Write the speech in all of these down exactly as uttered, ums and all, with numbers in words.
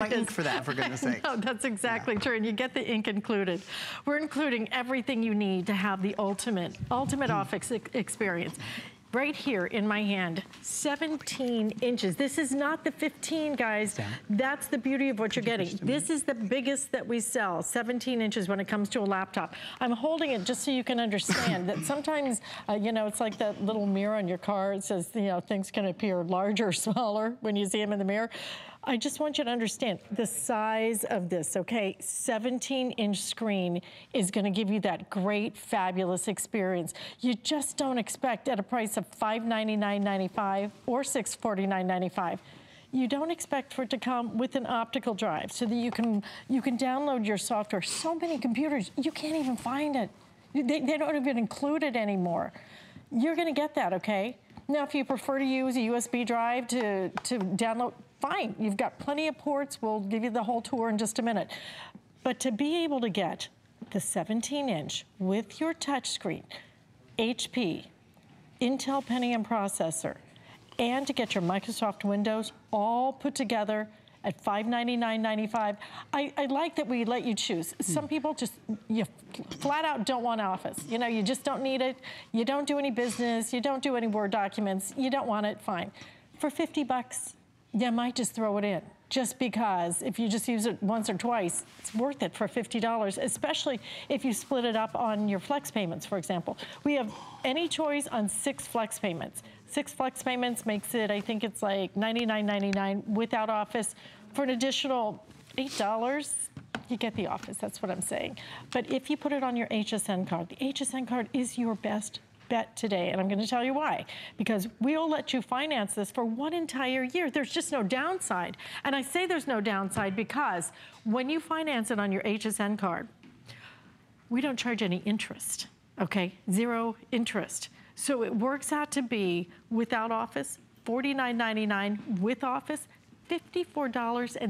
my ink for that, for goodness sake. No, that's exactly yeah. true, and you get the ink included. We're including everything you need to have the ultimate, ultimate office experience. Right here in my hand, seventeen inches. This is not the fifteen, guys. Yeah. That's the beauty of what you're getting. This is the biggest that we sell, seventeen inches when it comes to a laptop. I'm holding it just so you can understand that sometimes, uh, you know, it's like that little mirror on your car. It says, you know, things can appear larger or smaller when you see them in the mirror. I just want you to understand the size of this, okay? seventeen inch screen is gonna give you that great, fabulous experience. You just don't expect at a price of five ninety-nine ninety-five or six forty-nine ninety-five. You don't expect for it to come with an optical drive so that you can, you can download your software. So many computers, you can't even find it. They, they don't even include it anymore. You're gonna get that, okay? Now, if you prefer to use a U S B drive to, to download, fine, you've got plenty of ports. We'll give you the whole tour in just a minute. But to be able to get the seventeen inch with your touchscreen, H P, Intel Pentium processor, and to get your Microsoft Windows all put together at five ninety-nine ninety-five, I, I like that we let you choose. Some mm. people just, you flat out don't want Office. You know, you just don't need it. You don't do any business. You don't do any Word documents. You don't want it, fine. For fifty bucks, you might just throw it in, just because if you just use it once or twice, it's worth it for fifty dollars, especially if you split it up on your flex payments, for example. We have any choice on six flex payments. Six flex payments makes it, I think it's like ninety-nine ninety-nine without Office. For an additional eight dollars, you get the Office, that's what I'm saying. But if you put it on your H S N card, the H S N card is your best bet today, and I'm going to tell you why. Because we'll let you finance this for one entire year. There's just no downside. And I say there's no downside because when you finance it on your H S N card, we don't charge any interest, okay? Zero interest. So it works out to be, without Office, forty-nine ninety-nine, with Office, fifty-four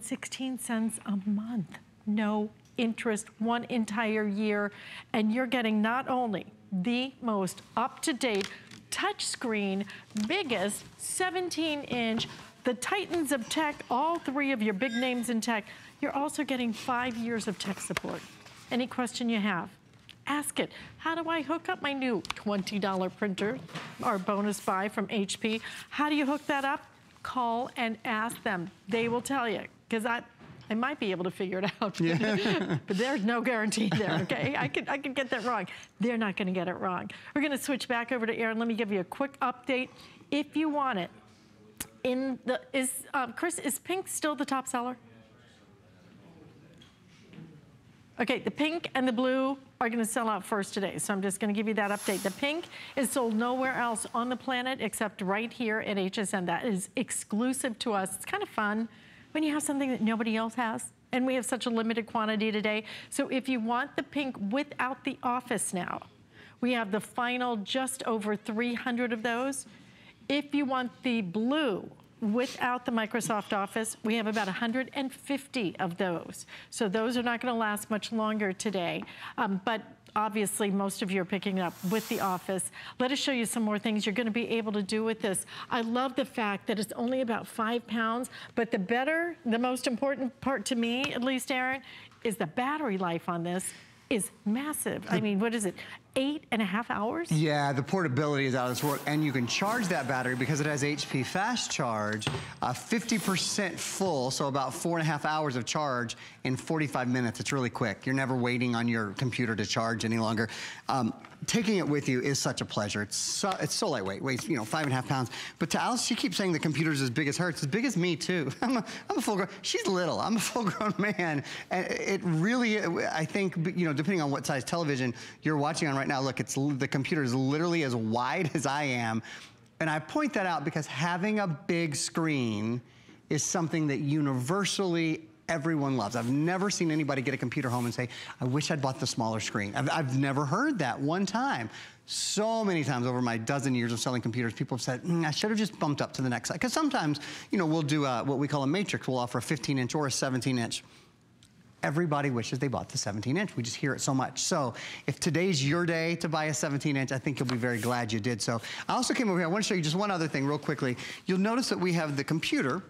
sixteen a month. No interest, one entire year. And you're getting not only the most up-to-date touchscreen, biggest seventeen inch, the titans of tech, all three of your big names in tech. You're also getting five years of tech support. Any question you have, ask it. How do I hook up my new twenty dollar printer, our bonus buy from H P? How do you hook that up? Call and ask them. They will tell you, because I, I might be able to figure it out, yeah. But there's no guarantee there, okay? I could, I could get that wrong. They're not gonna get it wrong. We're gonna switch back over to Aaron. Let me give you a quick update. If you want it, in the, is, um, Chris, is pink still the top seller? Okay, the pink and the blue are gonna sell out first today, so I'm just gonna give you that update. The pink is sold nowhere else on the planet except right here at H S N. That is exclusive to us. It's kind of fun when you have something that nobody else has, and we have such a limited quantity today. So if you want the pink without the Office now, we have the final just over three hundred of those. If you want the blue without the Microsoft Office, we have about one hundred fifty of those. So those are not gonna last much longer today. Um, but obviously, most of you are picking up with the Office. Let us show you some more things you're gonna be able to do with this. I love the fact that it's only about five pounds, but the better, the most important part to me, at least, Aaron, is the battery life on this is massive. I mean, what is it? Eight and a half hours? Yeah, the portability is out of this world, and you can charge that battery because it has H P Fast Charge, uh, fifty percent full, so about four and a half hours of charge in forty-five minutes. It's really quick. You're never waiting on your computer to charge any longer. Um, taking it with you is such a pleasure. It's so, it's so lightweight, weighs, you know, five and a half pounds. But to Alice, she keeps saying the computer's as big as her. It's as big as me, too. I'm a, I'm a full-grown, she's little. I'm a full-grown man. And it really, I think, you know, depending on what size television you're watching on right now, look, it's, the computer is literally as wide as I am. And I point that out because having a big screen is something that universally everyone loves. I've never seen anybody get a computer home and say, I wish I'd bought the smaller screen. I've, I've never heard that one time. So many times over my dozen years of selling computers, people have said, mm, I should have just bumped up to the next side. Because sometimes, you know, we'll do a, what we call a matrix. We'll offer a fifteen inch or a seventeen inch. Everybody wishes they bought the seventeen inch. We just hear it so much. So if today's your day to buy a seventeen inch, I think you'll be very glad you did. So I also came over here, I wanna show you just one other thing real quickly. You'll notice that we have the computer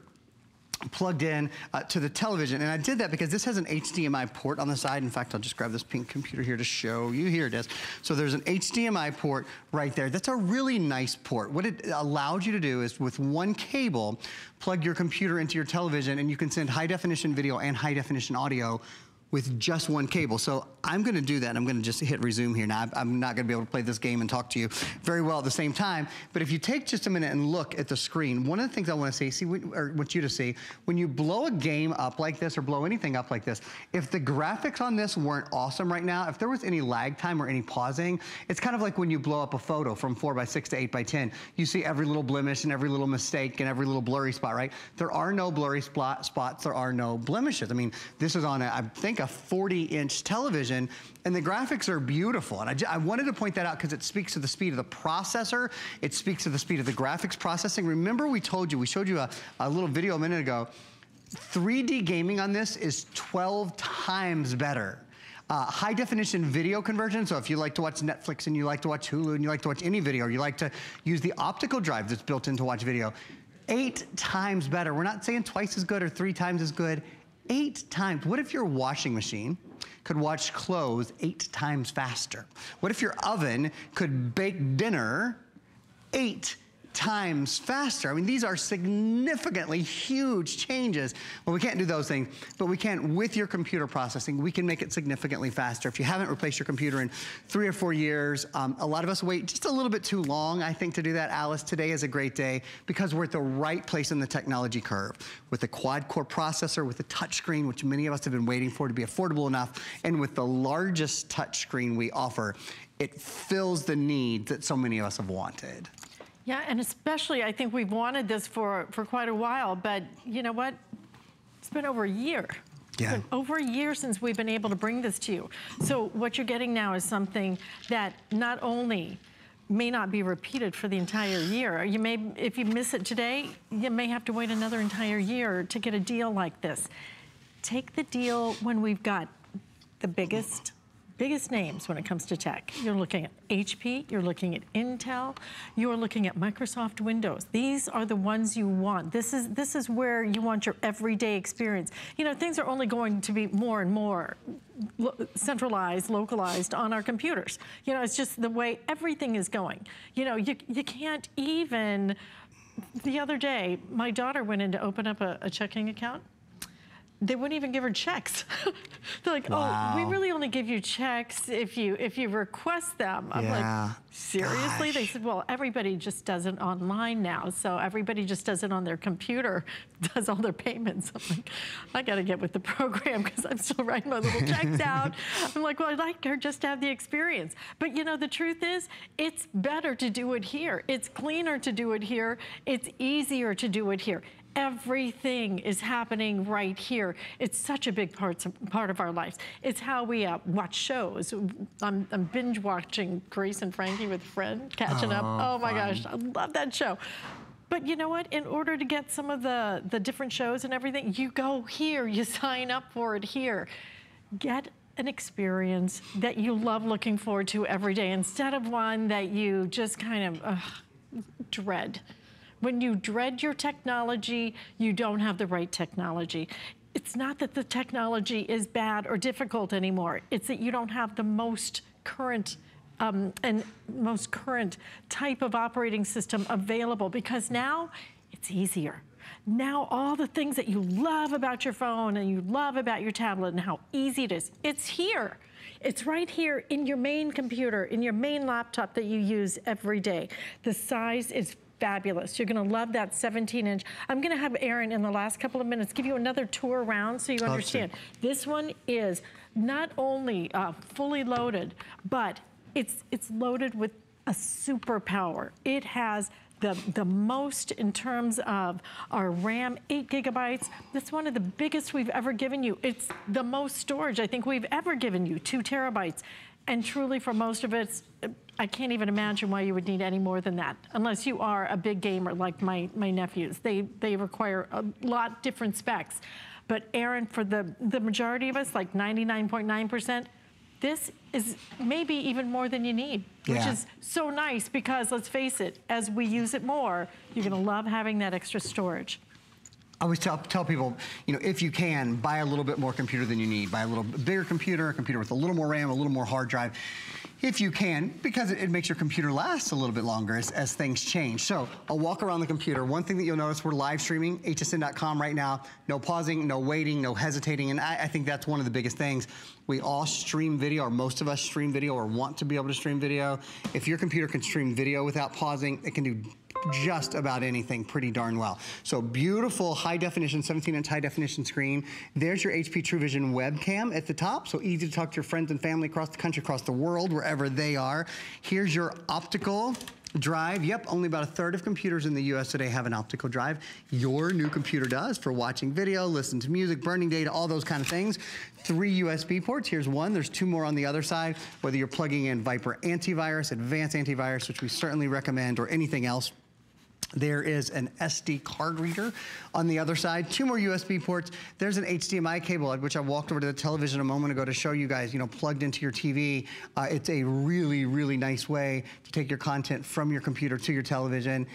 plugged in uh, to the television. And I did that because this has an H D M I port on the side. In fact, I'll just grab this pink computer here to show you. Here it is. So there's an H D M I port right there. That's a really nice port. What it allowed you to do is with one cable, plug your computer into your television and you can send high definition video and high definition audio with just one cable. So I'm gonna do that. I'm gonna just hit resume here. Now, I'm not gonna be able to play this game and talk to you very well at the same time, but if you take just a minute and look at the screen, one of the things I wanna see, see or want you to see, when you blow a game up like this or blow anything up like this, if the graphics on this weren't awesome right now, if there was any lag time or any pausing, it's kind of like when you blow up a photo from four by six to eight by ten. You see every little blemish and every little mistake and every little blurry spot, right? There are no blurry spot spots, there are no blemishes. I mean, this is on, a, I think, a forty inch television, and the graphics are beautiful. And I, j I wanted to point that out because it speaks to the speed of the processor. It speaks to the speed of the graphics processing. Remember we told you, we showed you a, a little video a minute ago, three D gaming on this is twelve times better. Uh, high definition video conversion, so if you like to watch Netflix and you like to watch Hulu and you like to watch any video, or you like to use the optical drive that's built in to watch video, eight times better. We're not saying twice as good or three times as good, eight times. What if your washing machine could watch clothes eight times faster? What if your oven could bake dinner eight times faster? I mean, these are significantly huge changes. Well, we can't do those things, but we can with your computer processing. We can make it significantly faster. If you haven't replaced your computer in three or four years, um, a lot of us wait just a little bit too long, I think, to do that. Alice, today is a great day because we're at the right place in the technology curve with the quad-core processor, with the touchscreen, which many of us have been waiting for to be affordable enough, and with the largest touchscreen we offer. It fills the needs that so many of us have wanted. Yeah, and especially I think we've wanted this for, for quite a while, but you know what? It's been over a year. Yeah. It's been over a year since we've been able to bring this to you. So what you're getting now is something that not only may not be repeated for the entire year. You may, if you miss it today, you may have to wait another entire year to get a deal like this. Take the deal when we've got the biggest biggest names when it comes to tech. You're looking at H P, you're looking at Intel, you're looking at Microsoft Windows. These are the ones you want. This is, this is where you want your everyday experience. You know, things are only going to be more and more lo- centralized, localized on our computers. You know, it's just the way everything is going. You know, you, you can't even, the other day, my daughter went in to open up a, a checking account. They wouldn't even give her checks. They're like, wow. Oh, we really only give you checks if you if you request them. I'm yeah. like, seriously? Gosh. They said, well, everybody just does it online now. So everybody just does it on their computer, does all their payments. I'm like, I gotta get with the program because I'm still writing my little checks out. I'm like, well, I'd like her just to have the experience. But you know, the truth is, it's better to do it here. It's cleaner to do it here. It's easier to do it here. Everything is happening right here. It's such a big part, part of our lives. It's how we uh, watch shows. I'm, I'm binge watching Grace and Frankie with a friend, catching oh, up. Oh my fun. gosh, I love that show. But you know what? In order to get some of the, the different shows and everything, you go here, you sign up for it here. Get an experience that you love looking forward to every day instead of one that you just kind of uh, dread. When you dread your technology, you don't have the right technology. It's not that the technology is bad or difficult anymore. It's that you don't have the most current um, and most current type of operating system available because now it's easier. Now all the things that you love about your phone and you love about your tablet and how easy it is, it's here. It's right here in your main computer, in your main laptop that you use every day. The size is fabulous. You're going to love that seventeen inch. I'm going to have Aaron in the last couple of minutes give you another tour around so you understand. Awesome. This one is not only uh, fully loaded, but it's it's loaded with a superpower. It has the, the most in terms of our RAM, eight gigabytes. That's one of the biggest we've ever given you. It's the most storage I think we've ever given you, two terabytes. And truly for most of it, I can't even imagine why you would need any more than that, unless you are a big gamer like my, my nephews. They, they require a lot different specs. But Aaron, for the, the majority of us, like ninety-nine point nine percent, this is maybe even more than you need, which yeah. is so nice because let's face it, as we use it more, you're gonna love having that extra storage. I always tell, tell people, you know, if you can, buy a little bit more computer than you need. Buy a little bigger computer, a computer with a little more RAM, a little more hard drive, if you can, because it, it makes your computer last a little bit longer as, as things change. So I'll walk around the computer. One thing that you'll notice, we're live streaming H S N dot com right now. No pausing, no waiting, no hesitating, and I, I think that's one of the biggest things. We all stream video, or most of us stream video, or want to be able to stream video. If your computer can stream video without pausing, it can do just about anything pretty darn well. So beautiful high definition, seventeen inch high definition screen. There's your H P TrueVision webcam at the top, so easy to talk to your friends and family across the country, across the world, wherever they are. Here's your optical drive. Yep, only about a third of computers in the U S today have an optical drive. Your new computer does, for watching video, listen to music, burning data, all those kind of things. Three U S B ports. Here's one. There's two more on the other side. Whether you're plugging in Viper antivirus, advanced antivirus, which we certainly recommend, or anything else, there is an S D card reader on the other side. Two more U S B ports. There's an H D M I cable, which I walked over to the television a moment ago to show you guys, you know, plugged into your T V. Uh, it's a really, really nice way to take your content from your computer to your television.